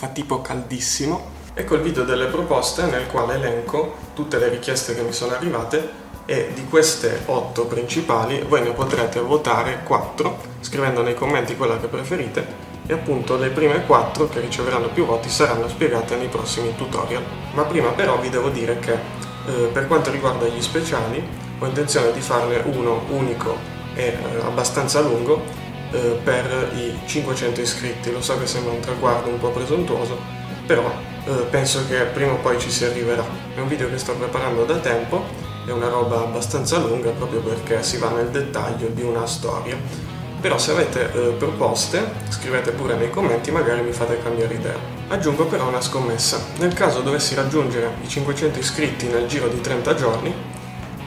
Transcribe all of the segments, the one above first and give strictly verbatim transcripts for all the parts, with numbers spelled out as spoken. fa tipo caldissimo. Ecco il video delle proposte nel quale elenco tutte le richieste che mi sono arrivate e di queste otto principali voi ne potrete votare quattro scrivendo nei commenti quella che preferite e appunto le prime quattro che riceveranno più voti saranno spiegate nei prossimi tutorial. Ma prima però vi devo dire che eh, per quanto riguarda gli speciali ho intenzione di farne uno unico e eh, abbastanza lungo eh, per i cinquecento iscritti. Lo so che sembra un traguardo un po' presuntuoso, però eh, penso che prima o poi ci si arriverà. È un video che sto preparando da tempo, è una roba abbastanza lunga proprio perché si va nel dettaglio di una storia. Però se avete eh, proposte, scrivete pure nei commenti, magari mi fate cambiare idea. Aggiungo però una scommessa. Nel caso dovessi raggiungere i cinquecento iscritti nel giro di trenta giorni,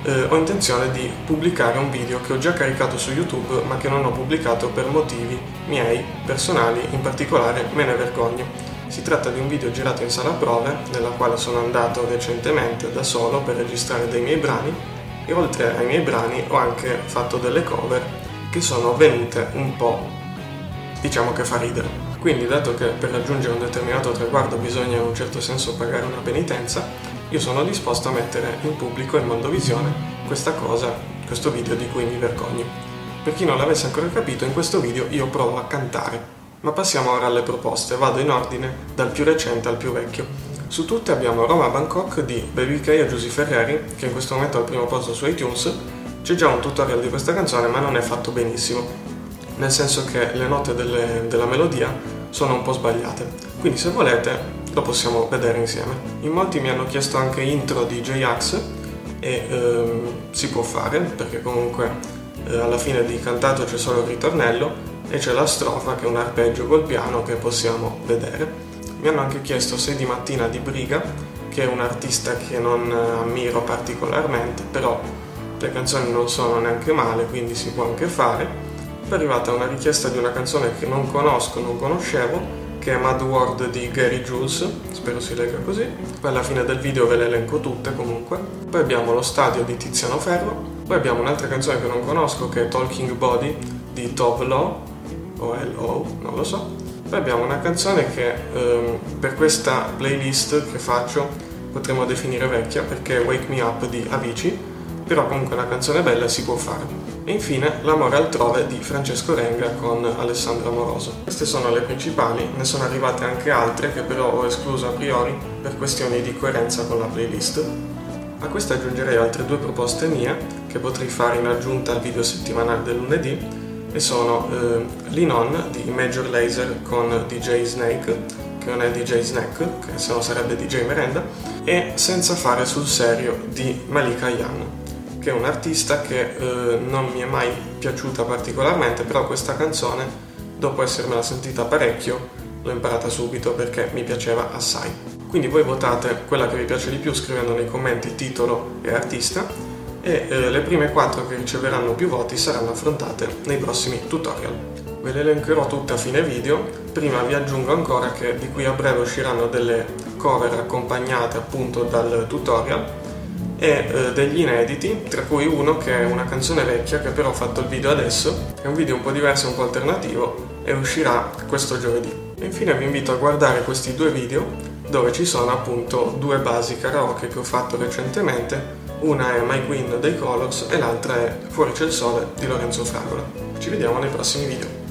eh, ho intenzione di pubblicare un video che ho già caricato su YouTube ma che non ho pubblicato per motivi miei, personali, in particolare me ne vergogno. Si tratta di un video girato in sala prove, nella quale sono andato recentemente da solo per registrare dei miei brani e oltre ai miei brani ho anche fatto delle cover che sono venute un po', diciamo che fa ridere. Quindi, dato che per raggiungere un determinato traguardo bisogna in un certo senso pagare una penitenza, io sono disposto a mettere in pubblico, in mondovisione, questa cosa, questo video di cui mi vergogno. Per chi non l'avesse ancora capito, in questo video io provo a cantare. Ma passiamo ora alle proposte, vado in ordine dal più recente al più vecchio. Su tutte abbiamo Roma Bangkok di Baby K e Giusy Ferreri, che in questo momento è al primo posto su iTunes. C'è già un tutorial di questa canzone ma non è fatto benissimo, nel senso che le note delle, della melodia sono un po' sbagliate, quindi se volete lo possiamo vedere insieme. In molti mi hanno chiesto anche intro di J-Ax e ehm, si può fare perché comunque eh, alla fine di cantato c'è solo il ritornello e c'è la strofa che è un arpeggio col piano che possiamo vedere. Mi hanno anche chiesto sei di mattina di Briga, che è un artista che non ammiro particolarmente, però le canzoni non sono neanche male, quindi si può anche fare. È arrivata una richiesta di una canzone che non conosco, non conoscevo, che è Mad World di Gary Jules, spero si legga così. Poi alla fine del video ve le elenco tutte comunque. Poi abbiamo Lo Stadio di Tiziano Ferro, poi abbiamo un'altra canzone che non conosco che è Talking Body di Top Lo, o L O, non lo so. Poi abbiamo una canzone che ehm, per questa playlist che faccio potremmo definire vecchia perché è Wake Me Up di Avicii, però comunque una canzone bella si può fare. E infine L'amore altrove di Francesco Renga con Alessandro Amoroso. Queste sono le principali, ne sono arrivate anche altre che però ho escluso a priori per questioni di coerenza con la playlist. A queste aggiungerei altre due proposte mie che potrei fare in aggiunta al video settimanale del lunedì e sono eh, L'inon di Major Laser con D J Snake, che non è D J Snake, che se no sarebbe D J Merenda, e Senza fare sul serio di Malika Yan, che è un artista che eh, non mi è mai piaciuta particolarmente, però questa canzone, dopo essermela sentita parecchio, l'ho imparata subito perché mi piaceva assai. Quindi voi votate quella che vi piace di più scrivendo nei commenti titolo e artista e eh, le prime quattro che riceveranno più voti saranno affrontate nei prossimi tutorial. Ve le elencherò tutte a fine video, prima vi aggiungo ancora che di qui a breve usciranno delle cover accompagnate appunto dal tutorial e degli inediti, tra cui uno che è una canzone vecchia che però ho fatto il video adesso, è un video un po' diverso, un po' alternativo e uscirà questo giovedì. E infine vi invito a guardare questi due video dove ci sono appunto due basi karaoke che ho fatto recentemente, una è My Queen dei Colors e l'altra è Fuori c'è il sole di Lorenzo Fragola. Ci vediamo nei prossimi video.